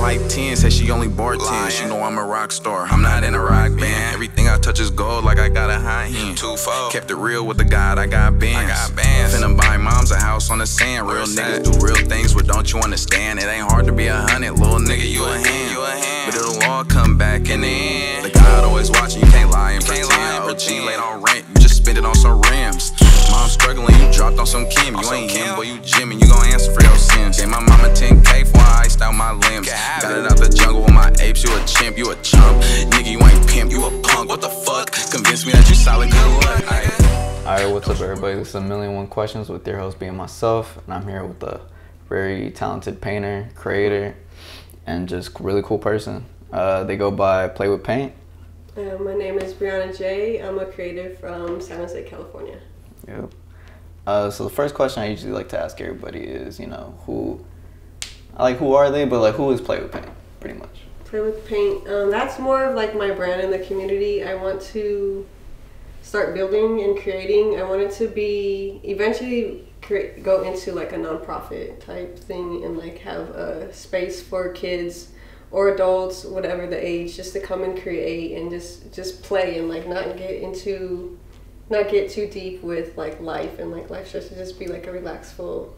like 10, said she only bartend. She know I'm a rock star, I'm not in a rock band. Everything I touch is gold like I got a high hand. Twofold. Kept it real with the God, I got bands. Finna buy mom's a house on the sand. Real niggas do real things, but don't you understand? It ain't hard to be 100, little nigga, you a hand. But it'll all come back in the end. The God always watching, you can't lie and pretend. OG laid on rent, you just spend it on some rims. Mom struggling, you dropped on some Kim. You ain't him, boy, you Jimmy, you gon' answer for your sins. Gave my mama 10K for I iced out my limbs. Got it out the jungle with my apes, you a chimp, you a chump. Nigga, you ain't pimp, you a punk, what the fuck? Convince me that you solid, good luck. Alright, what's up everybody? This is A Million One Questions with your host being myself. And I'm here with a very talented painter, creator, and just really cool person. They go by Play With Paint. My name is Brianna J. I'm a creator from San Jose, California. Yep. So the first question I usually like to ask everybody is, you know, who are they, but like who is Play With Paint, pretty much? Play With Paint, that's more of like my brand in the community. I want to start building and creating. I want it to be, eventually go into like a nonprofit type thing and like have a space for kids or adults, whatever the age, just to come and create and just play and like not get too deep with like life and like lectures, to just be like a relaxful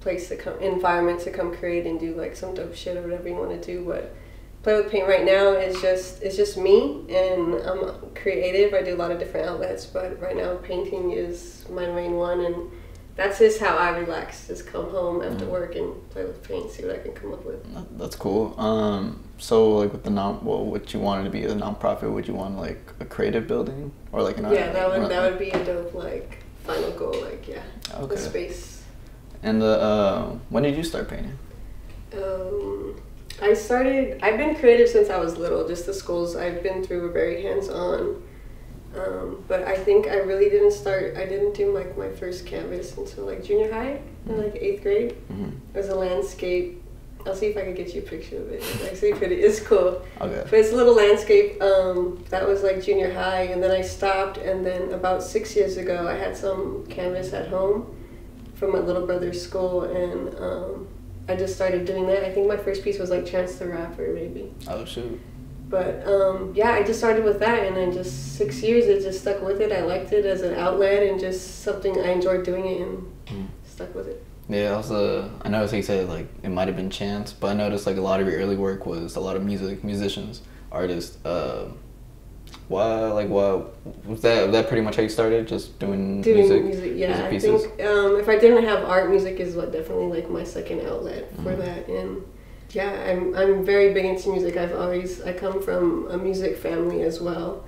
place to come, environment to come create and do like some dope shit or whatever you want to do. But Play With Paint right now is just me, and I'm creative. I do a lot of different outlets, but right now painting is my main one, and that's just how I relax. Just come home after work and play with paint, see what I can come up with. That's cool. So like with the what you wanted to be a nonprofit, would you want like a creative building or like an? Yeah, that would be a dope like final goal. Like yeah, okay. The space. And the when did you start painting? I started. I've been creative since I was little. Just the schools I've been through were very hands-on. But I think I really didn't start, I didn't do like my first canvas until like junior high, in like 8th grade. It was a landscape. I'll see if I can get you a picture of it. It's actually pretty, it's cool. Okay. But it's a little landscape, that was like junior high, and then I stopped, and then about 6 years ago I had some canvas at home from my little brother's school, and I just started doing that. I think my first piece was like Chance the Rapper, maybe. Oh shoot. But yeah, I just started with that, and then just 6 years it just stuck with it. I liked it as an outlet and just something I enjoyed doing it, and stuck with it. Yeah, also I noticed you said like it might have been chance, but I noticed like a lot of your early work was a lot of musicians, artists. Was that pretty much how you started, just doing music? Yeah, I think if I didn't have art, music is what definitely like my second outlet for that. And yeah, I'm very big into music. I come from a music family as well.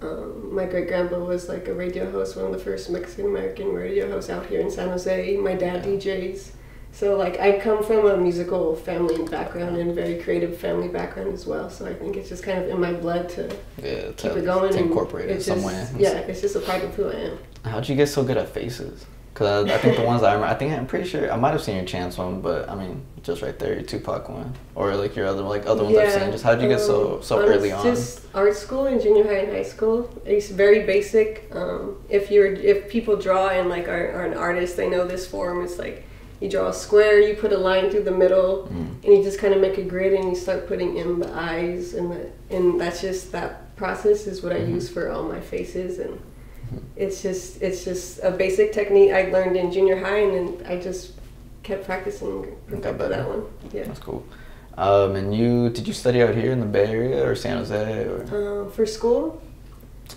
My great-grandpa was like a radio host, one of the first Mexican-American radio hosts out here in San Jose. My dad DJs. So like I come from a musical family background and very creative family background as well. So I think it's just kind of in my blood to keep it going. To incorporate it somewhere. Yeah, it's just a part of who I am. How'd you get so good at faces? Because I think the ones I remember, I'm pretty sure I might have seen your Chance one, but I mean, just right there, your Tupac one, or like your other ones I've seen. Just how'd you get so early on? Just art school and junior high and high school. It's very basic. If people draw and like are an artist, they know this form. It's like you draw a square, you put a line through the middle, and you just kind of make a grid, and you start putting in the eyes, and that's just that process is what I use for all my faces. And It's just a basic technique I learned in junior high, and then I just kept practicing and got better. That one. Yeah, that's cool. And did you study out here in the Bay Area or San Jose? Or? For school.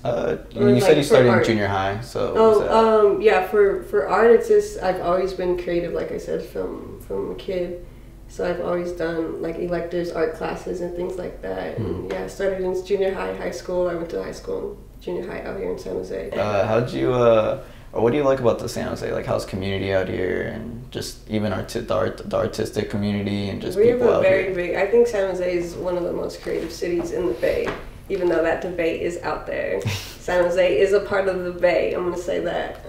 You like said you started in junior high, so. Oh, yeah. For art, it's just I've always been creative, like I said, from a kid. So I've always done like electives, art classes, and things like that. And yeah, I started in junior high, high school. I went to high school. Junior high out here in San Jose. How'd you, or what do you like about the San Jose? Like, how's community out here, and just even the artistic community, and just people out here? We have a very big. I think San Jose is one of the most creative cities in the Bay, even though that debate is out there. San Jose is a part of the Bay. I'm gonna say that.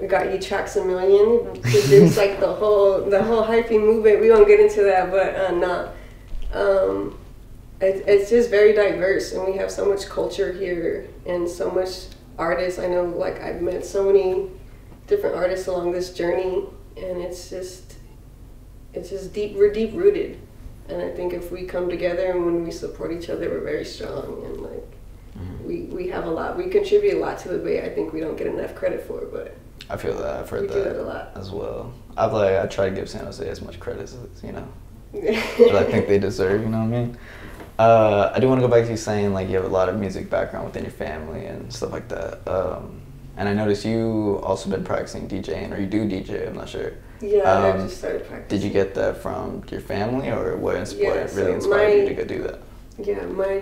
We got you tracks a million. It's like the whole hyphy movement. We won't get into that, but no. It's just very diverse, and we have so much culture here and so much artists. I know, like, I've met so many different artists along this journey, and it's just deep. We're deep rooted. And I think if we come together and when we support each other, we're very strong, and like mm-hmm. we have a lot. We contribute a lot to the Bay. I think we don't get enough credit for it, but I feel that I've heard we that, do that a lot as well. I try to give San Jose as much credit as I think they deserve. You know what I mean? I do want to go back to you saying like you have a lot of music background within your family and stuff like that. And I noticed you also been practicing DJing, or you do DJ, I'm not sure. Yeah, I just started practicing. Did you get that from your family, or what really inspired you to go do that? Yeah, my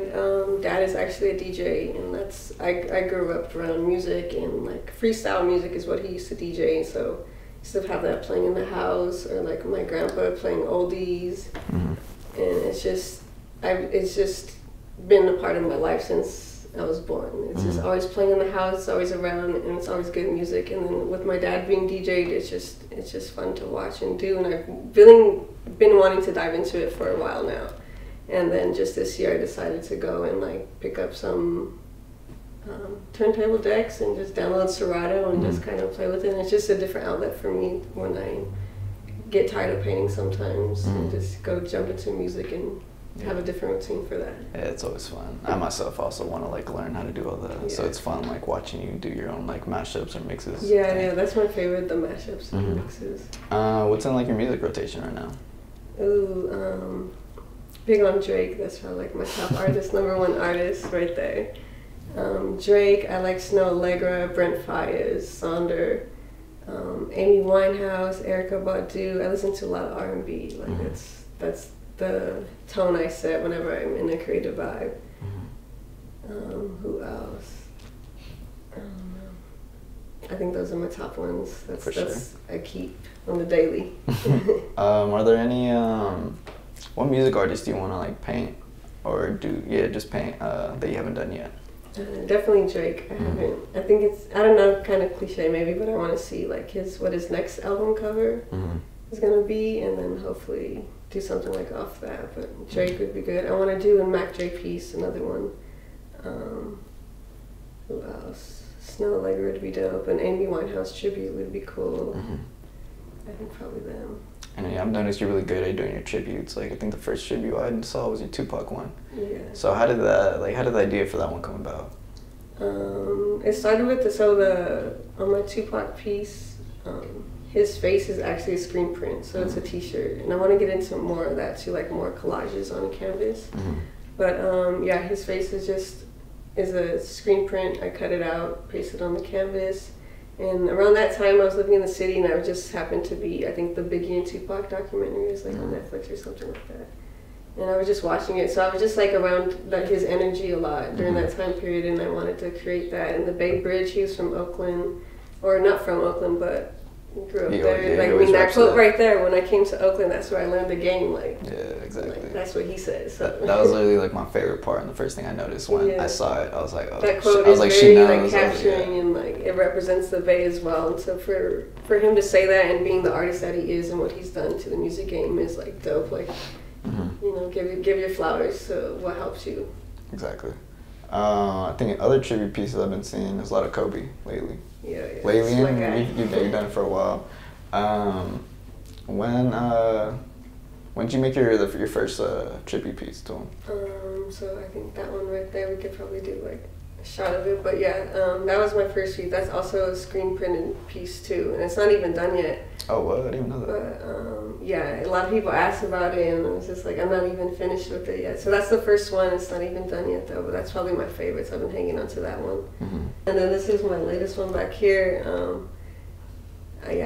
dad is actually a DJ, and that's, I grew up around music, and like freestyle music is what he used to DJ, so I used to have that playing in the house, or like my grandpa playing oldies, mm-hmm. and it's just been a part of my life since I was born. It's mm-hmm. just always playing in the house, it's always around, and it's always good music. And then with my dad being DJ'd, it's just fun to watch and do. And I've really been wanting to dive into it for a while now. And then just this year, I decided to go and like pick up some turntable decks and just download Serato and mm-hmm. just kind of play with it. And it's just a different outlet for me when I get tired of painting sometimes, mm-hmm. and just go jump into music and have a different routine for that. Yeah, it's always fun. I myself also want to like learn how to do all that, so it's fun like watching you do your own like mashups or mixes. Yeah, that's my favorite, the mashups mm-hmm. and mixes. What's in like your music rotation right now? Ooh, big on Drake. That's probably like my top artist, #1 artist right there. Drake. I like Snow Allegra, Brent Faiyaz, Sonder, Amy Winehouse, Erykah Badu. I listen to a lot of R&B. Like mm-hmm. that's the tone I set whenever I'm in a creative vibe. Mm-hmm. Who else? I don't know. I think those are my top ones. I keep on the daily. Are there any? What music artists do you want to like paint or do? Yeah, just paint that you haven't done yet. Definitely Drake. I haven't. Mm-hmm. I think I don't know, kind of cliche maybe, but I want to see like his next album cover mm-hmm. is gonna be, and then hopefully do something like off that, but Drake would be good. I want to do a Mac J piece, another one. Who else? Snow Allegra would be dope. An Amy Winehouse tribute would be cool. Mm-hmm. I think probably them. And I've noticed you're really good at doing your tributes. Like I think the first tribute I saw was your Tupac one. Yeah. So how did the idea for that one come about? It started with on my Tupac piece. His face is actually a screen print, so mm-hmm. it's a t-shirt. And I want to get into more of that too, like more collages on canvas. Mm-hmm. But his face is a screen print. I cut it out, pasted on the canvas. And around that time I was living in the city, and I just happened to be, I think the Biggie and Tupac documentary was like mm-hmm. on Netflix or something like that. And I was just watching it, so I was just like around like his energy a lot during mm-hmm. that time period, and I wanted to create that. And the Bay Bridge, he was from Oakland, or not from Oakland, but grew up there. Like, I mean, that quote right there, when I came to Oakland, that's where I learned the game. Like, yeah, exactly. Like, that's what he said. So. That was literally like my favorite part, and the first thing I noticed when I saw it, I was like, oh, that quote is very like capturing, and like it represents the Bay as well. And so for him to say that, and being the artist that he is, and what he's done to the music game is like dope. Like, mm-hmm. Give your flowers to what helps you. Exactly. I think other tribute pieces I've been seeing is a lot of Kobe lately. Yeah. Lately, and you've done it for a while. When did you make your first tribute piece to him? So I think that one right there, we could probably do like a shot of it. But yeah, that was my first piece. That's also a screen printed piece too, and it's not even done yet. Oh, what? I didn't even know that. But a lot of people asked about it, and I was just like, I'm not even finished with it yet. So that's the first one. It's not even done yet though, but that's probably my favorite, so I've been hanging on to that one. Mm-hmm. And then this is my latest one back here. I'm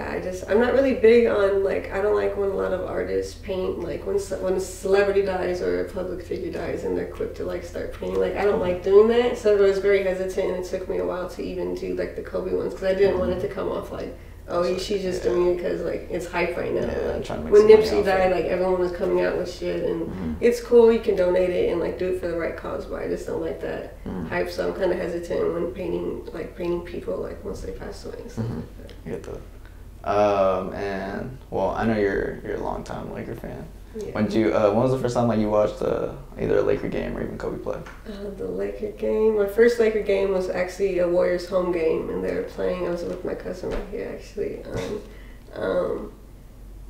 not really big on, like, I don't like when a lot of artists paint, like when a celebrity dies or a public figure dies and they're quick to like start painting. Like, I don't like doing that, so I was very hesitant, and it took me a while to even do like the Kobe ones, because I didn't want it to come off like, oh, she's just doing it because like it's hype right now. Yeah, like, when Nipsey died, like everyone was coming out with shit, and mm-hmm. it's cool, you can donate it and like do it for the right cause, but I just don't like that hype, so I'm kind of hesitant when painting people like once they pass away and stuff like that. I get that. And well, I know you're a long time Laker fan. Yeah. When was the first time like you watched either a Laker game or even Kobe play? The Laker game. My first Laker game was actually a Warriors home game, and they were playing. I was with my cousin right here actually.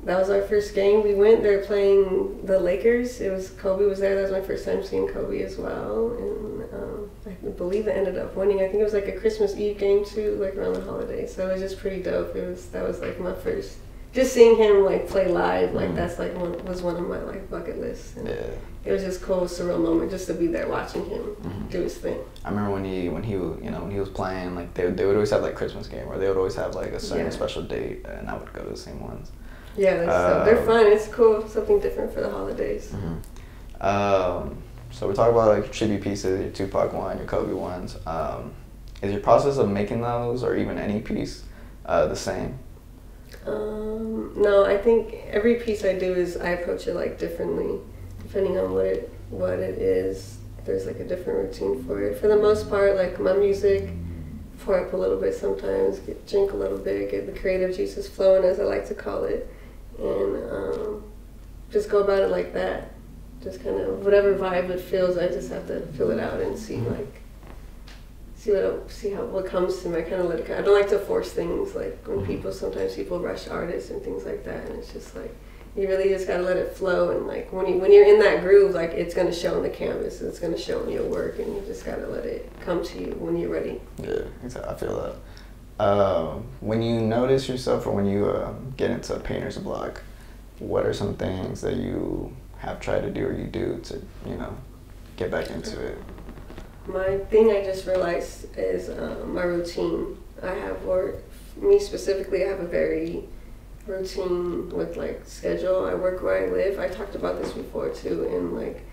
That was our first game we went. They were playing the Lakers. It was Kobe was there. That was my first time seeing Kobe as well. And I believe it ended up winning. I think it was like a Christmas Eve game too, like around the holidays. So it was just pretty dope. That was like my first, just seeing him like play live. Like that's like one of my like bucket lists. And yeah. It was just cool, surreal moment just to be there watching him do his thing. I remember when he was playing, like they would always have like Christmas game, or they would always have like a certain special date, and I would go to the same ones. Yeah, they're fun. It's cool, something different for the holidays. So we talked about like tribute pieces, your Tupac one, your Kobe ones. Is your process of making those, or even any piece, the same? No, I think every piece I do is I approach it like differently, depending on what it is. There's like a different routine for it. For the most part, like my music, pour up a little bit sometimes, drink a little bit, get the creative juices flowing, as I like to call it, and just go about it like that. Just kind of whatever vibe it feels, I just have to fill it out and see like see what comes to me. I kind of let it go. I don't like to force things, like when sometimes people rush artists and things like that, and it's just like you really just gotta let it flow. And like when you're in that groove, like it's gonna show on the canvas, it's gonna show in your work, and you just gotta let it come to you when you're ready. Yeah, exactly. I feel that. When you notice yourself, or when you get into a painter's block, what are some things that you have tried to do, or you do to, you know, get back into it? My thing I just realized is my routine. I have, or me specifically, I have a very routine with like schedule. I work where I live. I talked about this before too, and like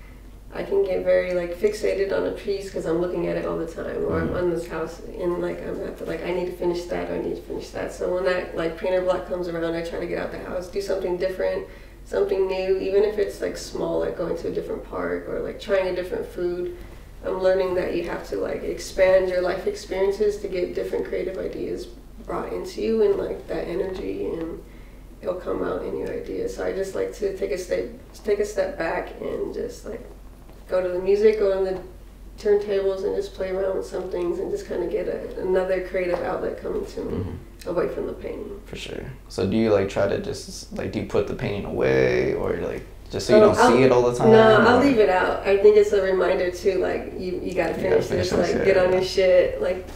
I can get very like fixated on a piece because I'm looking at it all the time, or I'm on this house and like I'm at the, like I need to finish that, I need to finish that. So when that like painter block comes around, I try to get out the house, do something different, something new, even if it's like small, like going to a different park or like trying a different food. I'm learning that you have to like expand your life experiences to get different creative ideas brought into you, and like that energy, and it'll come out in your ideas. So I just like to take a step back and just like go to the music, go on the turntables, and just play around with some things, and just kind of get another creative outlet coming to me away from the painting. For sure. So do you like try to just like, do you put the painting away, or like just so you don't see it all the time? No, I'll leave it out. I think it's a reminder too, like you gotta finish this, like get on your shit, like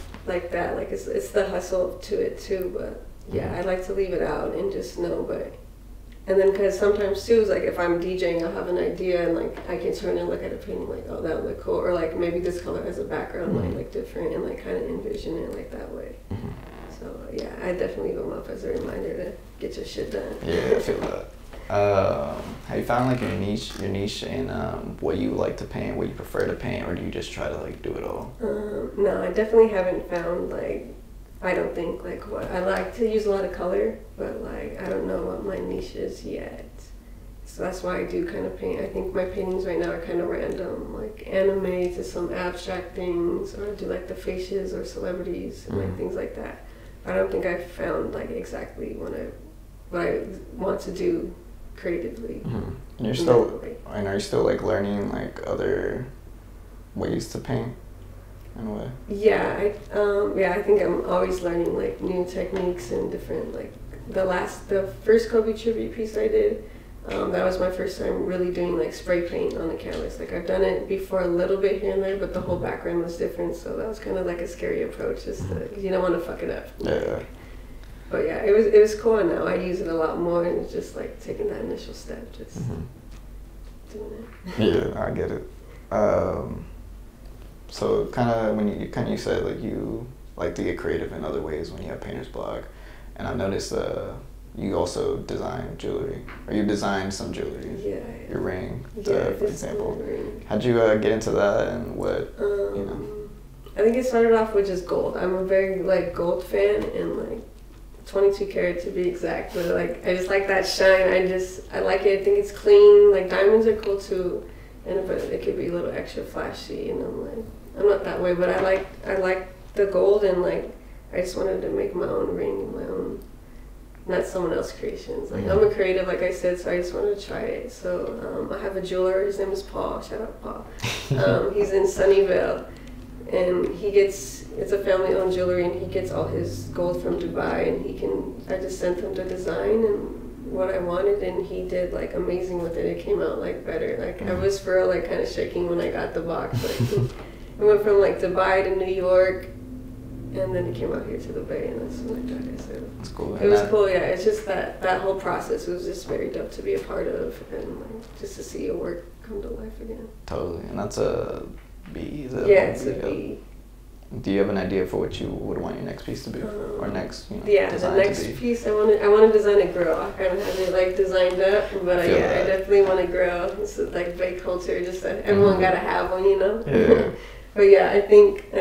that. Like it's the hustle to it too, but. Yeah, I like to leave it out and just know, but, and then because sometimes too, like if I'm DJing, I'll have an idea, and like I can turn and look at a painting, like, oh, that would look cool, or like maybe this color as a background might look different, and like kind of envision it like that way. So yeah, I definitely leave them up as a reminder to get your shit done. Yeah, I feel that. Have you found like your niche in what you like to paint, what you prefer to paint, or do you just try to like do it all? No, I definitely haven't found like. I don't think like what I like to use a lot of color, but like I don't know what my niche is yet. So that's why I do kind of paint. I think my paintings right now are kind of random, like anime to some abstract things, or I do like the faces or celebrities and like things like that. I don't think I've found like exactly what I want to do creatively. And you're still and are you still like learning like other ways to paint? Anyway. Yeah, I think I'm always learning like new techniques and different, like the first Kobe tribute piece I did, that was my first time really doing like spray paint on the canvas. Like I've done it before a little bit here and there, but the whole background was different, so that was kind of like a scary approach, just because you don't want to fuck it up. Yeah. But yeah, it was cool, and now I use it a lot more, and it's just like taking that initial step, just doing it. Yeah, I get it. So kind of when you said like you like to get creative in other ways when you have painter's block, and I noticed you also design jewelry, or you designed some jewelry. Yeah. Your ring, for example. Ring. How'd you get into that, and what you know? I think it started off with just gold. I'm a very like gold fan, and like 22 karat to be exact. But like I just like that shine. I like it. I think it's clean. Like diamonds are cool too, and but it could be a little extra flashy, and I'm like. I'm not that way, but I like the gold, and like I just wanted to make my own ring, my own, not someone else's creations. Like I'm a creative, like I said, so I just wanted to try it. So I have a jeweler. His name is Paul. Shout out Paul. He's in Sunnyvale, and it's a family-owned jewelry, and he gets all his gold from Dubai, and I just sent him to design, and what I wanted, and he did like amazing with it. It came out like better. Like I was for real like kind of shaking when I got the box. Like, it went from like Dubai to New York, and then it came out here to the Bay, and that's when I got it. So it's cool. It was cool, yeah. It's just that whole process was just very dope to be a part of, and like just to see your work come to life again. Totally, and that's a B. Is that yeah, it's a B. Do you have an idea for what you would want your next piece to be, or next? You know, yeah, the next piece I want to design a grill. I don't have it like designed up, but I definitely want a grill. It's like bake culture, just everyone gotta have one, you know. Yeah. But yeah, I think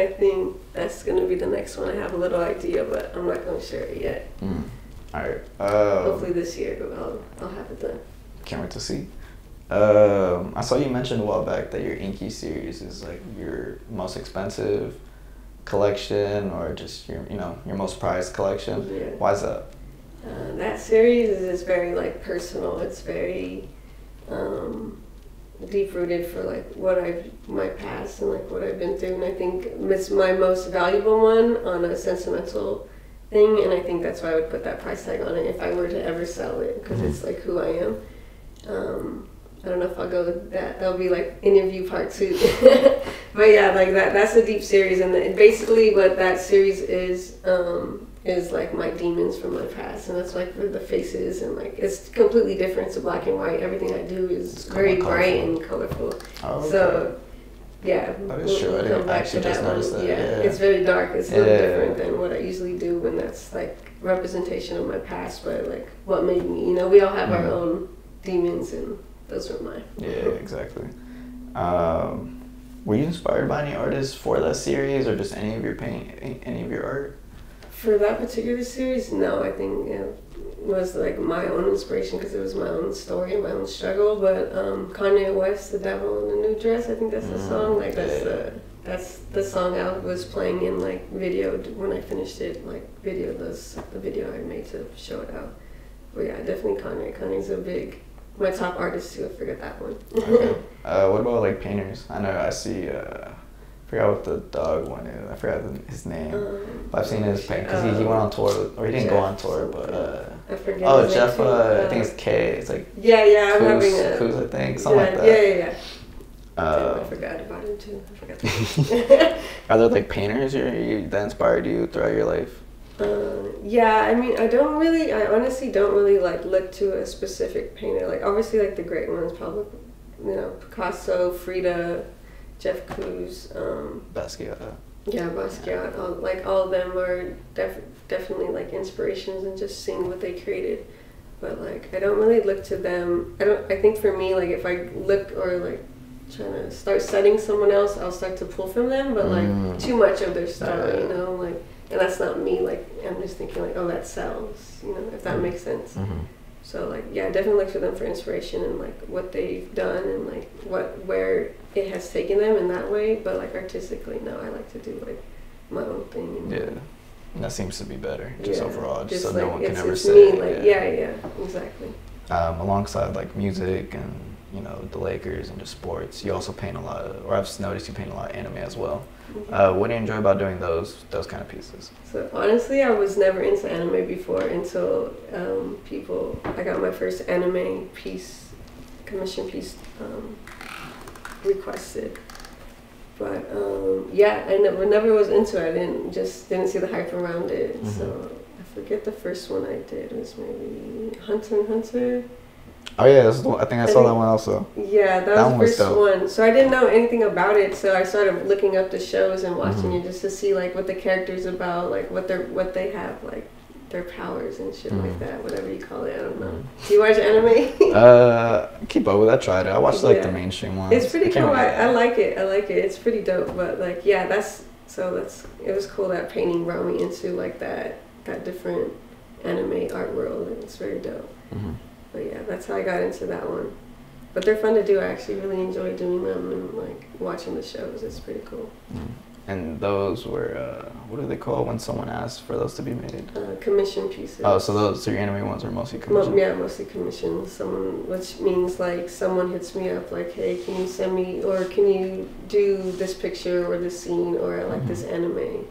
that's gonna be the next one. I have a little idea, but I'm not gonna share it yet. Mm. All right. Hopefully this year I'll have it done. Can't wait to see. I saw you mentioned a while back that your Inky series is like your most expensive collection, or just your most prized collection. Yeah. Why is that? That series is very like personal. It's very deep rooted for like my past and like what I've been through, and I think it's my most valuable one on a sentimental thing, and I think that's why I would put that price tag on it if I were to ever sell it, because it's like who I am. I don't know if I'll go with that. That'll be like interview part 2. But yeah, like that's a deep series, and basically what that series is like my demons from my past, and that's like the faces, and like it's completely different. It's black and white. Everything I do is very bright and colorful. Oh, okay. So yeah, that is true. I didn't actually just notice that. Yeah, it's very dark. It's a little different than what I usually do, when that's like representation of my past, but like what made me. You know, we all have our own demons, and those were mine. Yeah, exactly. Were you inspired by any artists for that series, or just any of your paint, any of your art? For that particular series, no. I think it was like my own inspiration, because it was my own story, my own struggle. But Kanye West, "The Devil in a New Dress," I think that's the song. Like that's the song I was playing in like video when I finished it. Like the video I made to show it out. But yeah, definitely Kanye. Kanye's a big. My top artist too, I forget that one. Okay. What about like painters? I know I see, I forgot what the dog one is. I forgot his name. But I've seen his paint, because he went on tour, or he didn't go on tour, but I forget. Oh, Jeff, I think it's K. It's like yeah, Koons, Koons, I think, something like that. Yeah. I forgot about him too. Are there like painters that inspired you throughout your life? Yeah, I mean, I honestly don't really like look to a specific painter. Like obviously like the great ones, probably, Picasso, Frida, Jeff Koons, Basquiat. Yeah, Basquiat. All of them are definitely like inspirations, and just seeing what they created. But like I don't really look to them. I think for me, like if I look or like trying to start studying someone else, I'll start to pull from them, but like too much of their style, like. And that's not me, like, I'm just thinking, like, oh, that sells, if that makes sense. So, like, yeah, I definitely look for them for inspiration, and, like, what they've done, and, like, where it has taken them in that way. But, like, artistically, no, I like to do, like, my own thing. And, and that seems to be better, just overall, just so like, no one can ever say. Like, yeah, exactly. Alongside, like, music and, the Lakers and just sports, you also paint a lot of, or I've noticed you paint a lot of anime as well. What do you enjoy about doing those kind of pieces? So honestly, I was never into anime before until I got my first anime commission piece requested. But yeah, I never was into it. I didn't see the hype around it. So I forget the first one I did. It was maybe Hunter x Hunter. Oh yeah, that's the one. I think I saw that one also. Yeah, that was the first one. So I didn't know anything about it, so I started looking up the shows and watching it just to see like what the characters about, like what they have, like their powers and shit like that, whatever you call it. I don't know. Do you watch anime? Keep up with it. I tried it. I watched like the mainstream ones. It's pretty cool. I like it. It's pretty dope. But like yeah, it was cool that painting brought me into like that different anime art world, and it's very dope. But yeah, that's how I got into that one. But they're fun to do. I actually really enjoy doing them, and like watching the shows. It's pretty cool. And those were, what do they call when someone asks for those to be made? Commission pieces. Oh, so your anime ones are mostly commissioned? Yeah, mostly commissioned. Someone, which means like someone hits me up like, hey, can you send me, or can you do this picture or this scene, or I like this anime,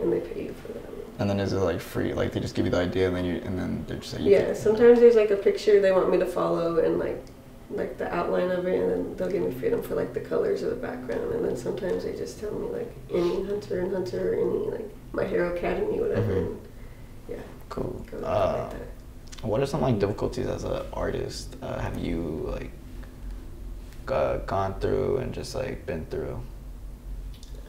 and they pay you for that. And then is it like free? Like they just give you the idea, and then you, and then they just say. Yeah, sometimes there's like a picture they want me to follow, and like the outline of it, and then they'll give me freedom for like the colors or the background, and then sometimes they just tell me like any Hunter and Hunter, or any like My Hero Academy, whatever. Mm-hmm. Yeah. Cool. Like that. What are some like difficulties as an artist? Have you like gone through and just like been through?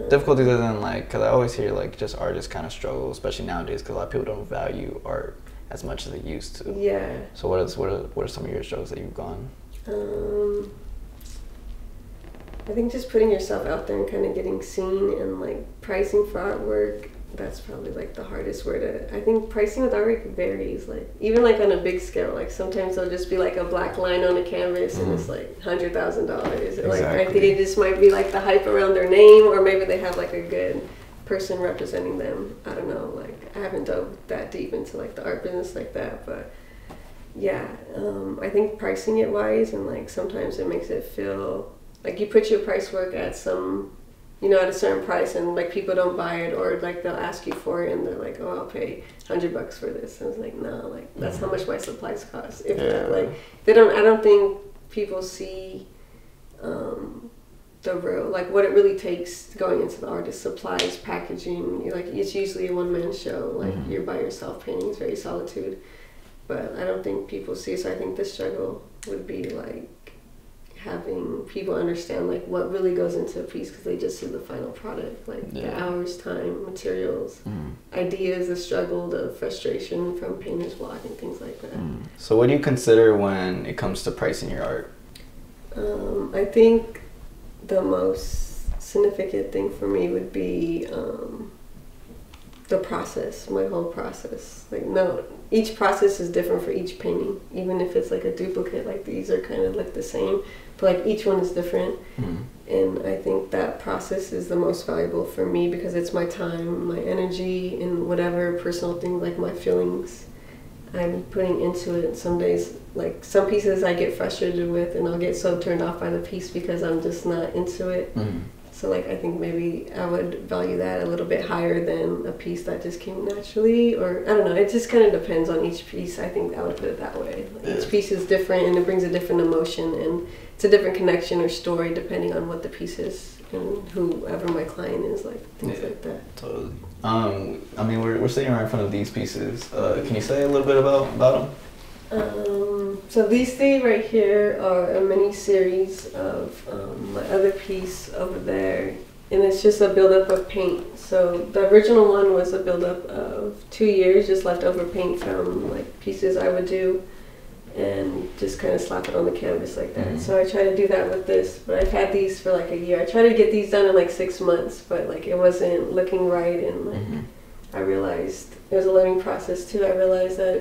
Difficulties as in like, because I always hear like just artists kind of struggle, especially nowadays, because a lot of people don't value art as much as they used to. Yeah. So what are some of your struggles that you've gone? I think just putting yourself out there and kind of getting seen, and like pricing for artwork, that's probably like the hardest word. I think pricing with artwork varies, like even like on a big scale, like sometimes they'll just be like a black line on a canvas and it's like $100,000. Like I think it just might be like the hype around their name, or maybe they have like a good person representing them. I don't know, like I haven't dove that deep into like the art business like that, but yeah, I think pricing it wise, and like sometimes it makes it feel like you put your price work at some, you know, at a certain price, and like people don't buy it, or like they'll ask you for it and they're like, oh, I'll pay $100 for this. And I was like, no, like that's how much my supplies cost. If that, like they don't, I don't think people see the real, like what it really takes going into the artist, supplies, packaging. You're like, it's usually a one-man show, like you're by yourself painting, it's very solitude. But I don't think people see, so I think the struggle would be like having people understand like what really goes into a piece, because they just see the final product, like the hours, time, materials, ideas, the struggle, the frustration from painter's block and things like that. So what do you consider when it comes to pricing your art? I think the most significant thing for me would be the process, my whole process. Like no, each process is different for each painting. Even if it's like a duplicate, like these are kind of like the same, but like each one is different. And I think that process is the most valuable for me, because it's my time, my energy, and whatever personal thing, like my feelings I'm putting into it. Some days, like some pieces I get frustrated with, and I'll get so turned off by the piece because I'm just not into it. So like I think maybe I would value that a little bit higher than a piece that just came naturally, or I don't know, it just kind of depends on each piece. I think I would put it that way. Like each piece is different, and it brings a different emotion, and it's a different connection or story depending on what the piece is and whoever my client is, like things like that. Totally. I mean, we're sitting right in front of these pieces. Can you say a little bit about them? So these three right here are a mini series of my other piece over there, and it's just a buildup of paint. So the original one was a buildup of 2 years, just leftover paint from like pieces I would do, and just kind of slap it on the canvas like that. So I try to do that with this, but I've had these for like a year. I try to get these done in like 6 months, but like it wasn't looking right, and like I realized it was a learning process too. I realized that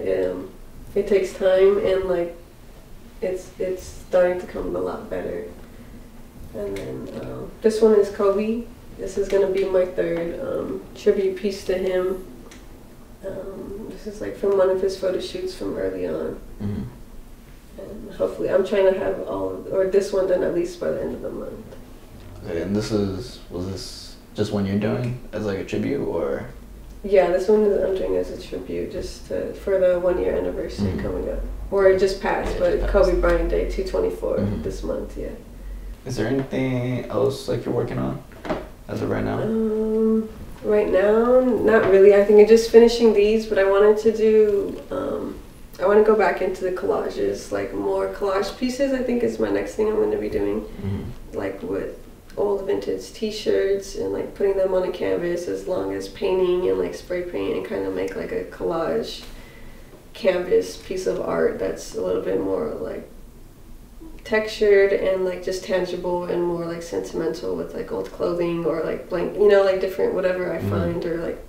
it takes time, and like it's starting to come a lot better. And then this one is Kobe. This is gonna be my third tribute piece to him. This is like from one of his photo shoots from early on. And hopefully I'm trying to have all of, or this one done at least by the end of the month. Okay, and this is, was this just one you're doing as like a tribute, or? Yeah, this one I'm doing as a tribute just to, for the 1 year anniversary coming up. Or it just passed, but Kobe Bryant Day 224 this month, yeah. Is there anything else like you're working on as of right now? Right now, not really. I think I'm just finishing these, but I wanted to do, I want to go back into the collages, like more collage pieces, I think is my next thing I'm going to be doing. Like with old vintage t-shirts and like putting them on a canvas, as long as painting and like spray paint, and kind of make like a collage canvas piece of art that's a little bit more like textured and like just tangible, and more like sentimental with like old clothing, or like blank, you know, like different whatever I find, or like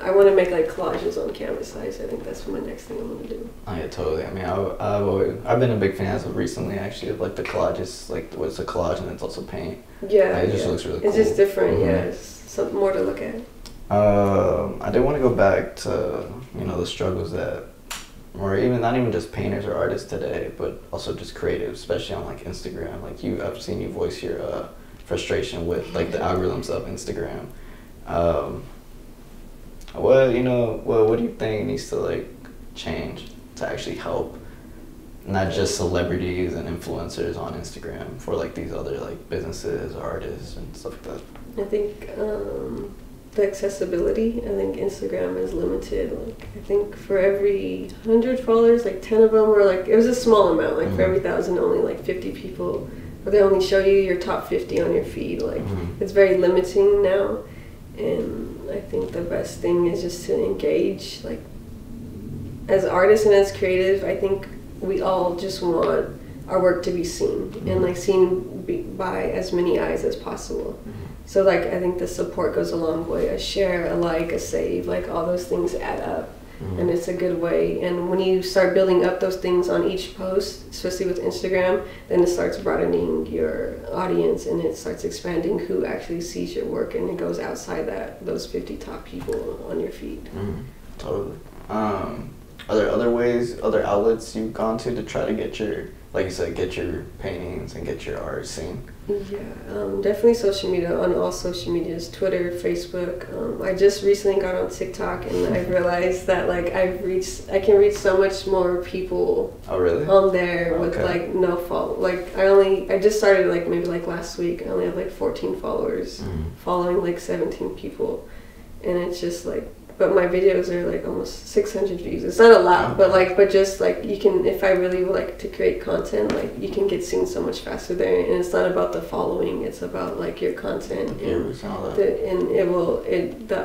I want to make like collages on canvas size. I think that's my next thing I'm going to do. Oh yeah, totally. I mean, I've been a big fan as of recently, actually, of like the collages, like what's a collage and it's also paint. Yeah. Like, it just looks really cool. It's just different, it's something more to look at. I did want to go back to, you know, the struggles that, or even not even just painters or artists today, but also just creatives, especially on like Instagram. Like you, I've seen you voice your frustration with like the algorithms of Instagram. Well, you know, well, what do you think needs to like change to actually help not just celebrities and influencers on Instagram for like these other like businesses, artists and stuff like that? I think the accessibility. I think Instagram is limited. Like, I think for every 100 followers, like 10 of them were like, it was a small amount, like for every 1,000 only like 50 people, or they only show you your top 50 on your feed. Like it's very limiting now. And I think the best thing is just to engage. Like as artists and as creative, I think we all just want our work to be seen and like seen by as many eyes as possible. So like I think the support goes a long way. A share, a like, a save, like all those things add up. And it's a good way. And when you start building up those things on each post, especially with Instagram, then it starts broadening your audience and it starts expanding who actually sees your work, and it goes outside that those 50 top people on your feed. Totally. Are there other ways, other outlets you've gone to try to get your, like you said, get your paintings and get your art seen? Yeah, definitely social media, on all social medias, Twitter, Facebook. I just recently got on TikTok and I realized that like I can reach so much more people. Oh, really? On there. Okay. With like no follow. Like I just started like maybe like last week. I only have like 14 followers, following like 17 people, and it's just like. But my videos are like almost 600 views. It's not a lot, but just like you can, if I really would like to create content, like you can get seen so much faster there. And it's not about the following; it's about like your content, the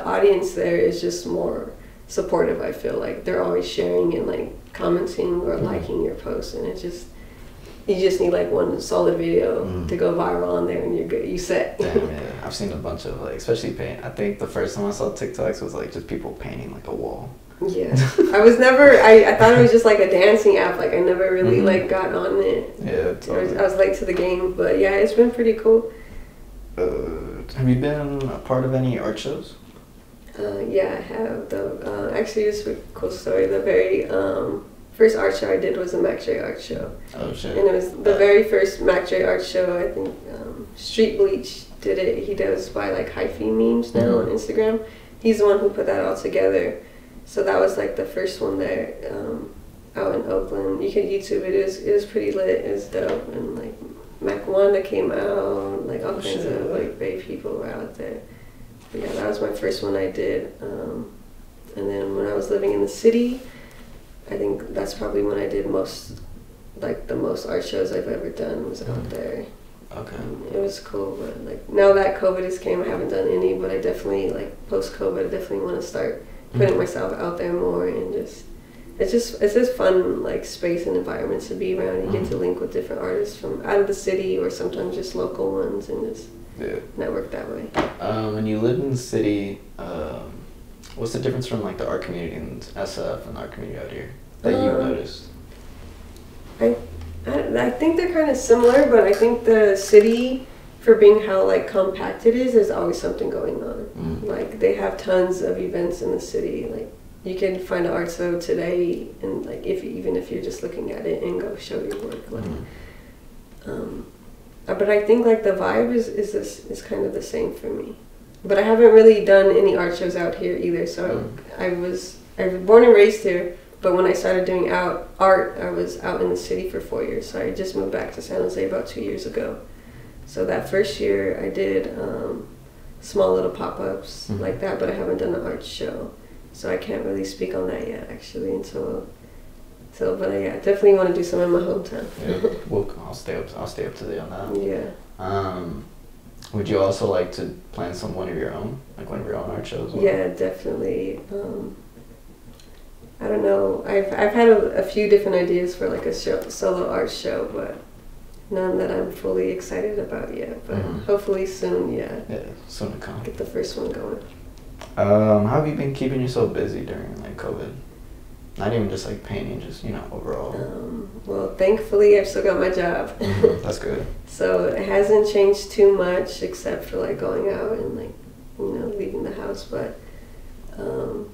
audience there is just more supportive. I feel like they're always sharing and like commenting or liking your posts, and it's just. You just need like one solid video to go viral on there, and you're good. You set. Damn, yeah. I've seen a bunch of like, especially paint. I think the first time I saw TikToks was like just people painting like a wall. Yeah, I thought it was just like a dancing app. Like I never really like got on it. Yeah, totally. I was late to the game, but yeah, it's been pretty cool. Have you been a part of any art shows? Yeah, I have. Actually, it's a cool story. The very. First art show I did was a Mac J art show. Oh shit! And it was the very first Mac J art show. I think Street Bleach did it. He does by like hyphy memes now on Instagram. He's the one who put that all together. So that was like the first one there, out in Oakland. You could YouTube it. It was pretty lit. It was dope. And like Mac Wanda came out. Like all kinds of like bae people were out there. But yeah, that was my first one I did. And then when I was living in the city. I think that's probably when I did the most art shows I've ever done was out there. Okay. It was cool, but like now that COVID has came, I haven't done any, but I definitely like post COVID, I definitely want to start putting myself out there more, and it's just fun like space and environment to be around. You get to link with different artists from out of the city or sometimes just local ones, and just network that way. When you live in the city. What's the difference from like the art community in SF and art community out here that you've noticed? I think they're kind of similar, but I think the city, for being how like compact it is, there's always something going on. Like they have tons of events in the city. Like you can find an art show today, and like even if you're just looking at it and go show your work. Like, but I think like the vibe is kind of the same for me. But I haven't really done any art shows out here either. So I was born and raised here, but when I started doing art, I was out in the city for 4 years. So I just moved back to San Jose about 2 years ago. So that first year I did small little pop-ups like that, but I haven't done an art show. So I can't really speak on that yet, actually, but I definitely want to do some in my hometown. Yeah. Well, I'll stay up to date on that. Yeah. Would you also like to plan one of your own art shows? Yeah, definitely. I don't know. I've had a few different ideas for like a solo art show, but none that I'm fully excited about yet. But hopefully soon, yeah. Yeah, soon to come. Get the first one going. How have you been keeping yourself busy during like COVID? Not even just like painting, just overall. Well, thankfully I've still got my job. That's good. So it hasn't changed too much except for like going out and like leaving the house, but the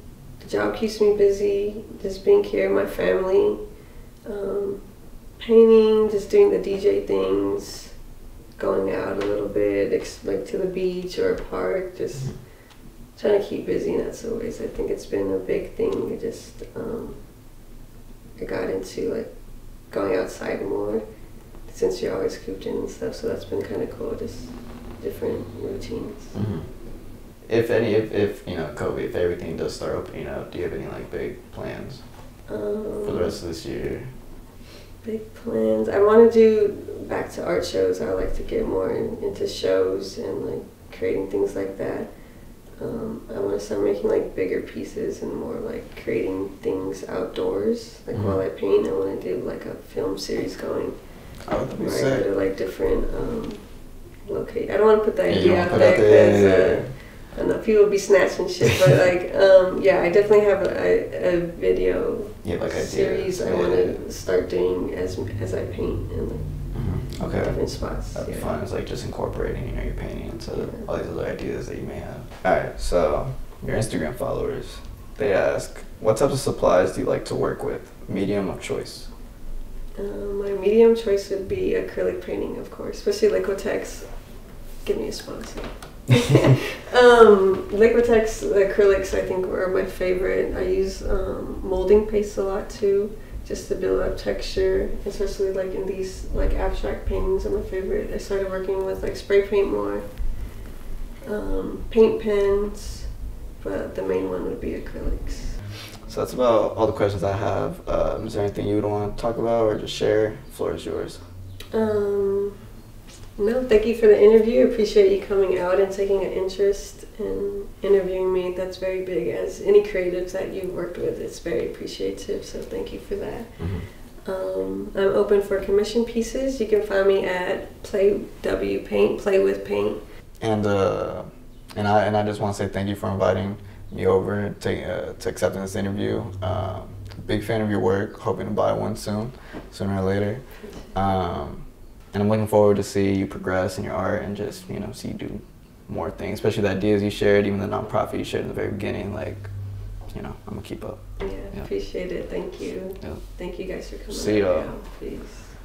job keeps me busy, just being here, my family, painting, just doing the DJ things, going out a little bit, like to the beach or a park, just trying to keep busy in that ways. I think it's been a big thing. I got into like going outside more since you're always cooped in and stuff. So that's been kind of cool, just different routines. Mm-hmm. If you know, Kobe, if everything does start opening up, do you have any like big plans for the rest of this year? Big plans. I want to do back to art shows. I like to get more into shows and like creating things like that. I want to start making like bigger pieces and more like creating things outdoors. Like while I paint, I want to do like a film series going. Oh, that'd be sick. I go to like different locations. I don't want to put the idea out there because I don't know, people be snatching shit. But like, yeah, I definitely have a video series I want to start doing as I paint and like different spots. That'd be fun. It's like just incorporating, you know, your painting into all these other ideas that you may have. All right, so your Instagram followers, they ask, what types of supplies do you like to work with? Medium of choice. My medium choice would be acrylic painting, of course, especially Liquitex. Give me a sponsor. Liquitex acrylics, I think, are my favorite. I use molding paste a lot too, just to build up texture, especially like in these like abstract paintings are my favorite. I started working with like spray paint more, paint pens, but the main one would be acrylics. So that's about all the questions I have. Is there anything you would want to talk about or just share? The floor is yours. No, thank you for the interview. I appreciate you coming out and taking an interest in interviewing me. That's very big. As any creatives that you've worked with, it's very appreciative, so thank you for that. I'm open for commission pieces. You can find me at Play With Paint. And I just want to say thank you for inviting me over to accepting this interview. Big fan of your work, hoping to buy one soon, sooner or later. And I'm looking forward to see you progress in your art and just, you know, see you do more things, especially the ideas you shared, even the nonprofit you shared in the very beginning. Like, you know, I'm gonna keep up. Yeah, appreciate it. Thank you. Thank you guys for coming. See y'all. Please.